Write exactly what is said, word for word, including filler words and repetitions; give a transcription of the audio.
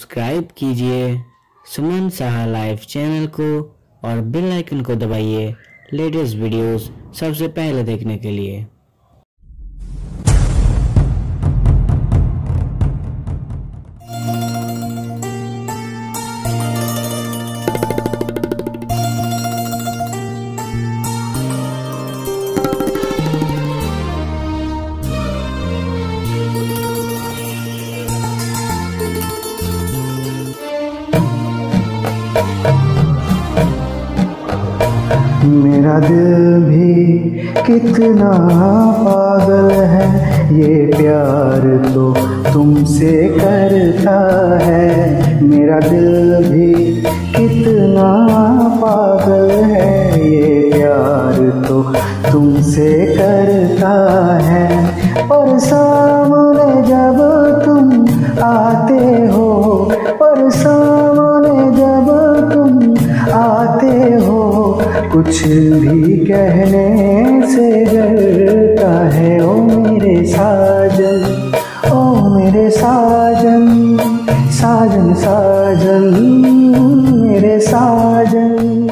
Subscribe कीजिए सुमन Saha live channel को और बेल आइकन को दबाइए लेटेस्ट वीडियोस सबसे पहले देखने के लिए। मेरा दिल भी कितना पागल है, ये प्यार तो तुमसे करता है। मेरा दिल भी कितना पागल है, ये प्यार तो तुमसे करता है। और सामने जब तुम आते हो, और सामने जब तुम आते हो, कुछ भी कहने से डरता है। ओ मेरे साजन, ओ मेरे साजन, साजन साजन मेरे साजन।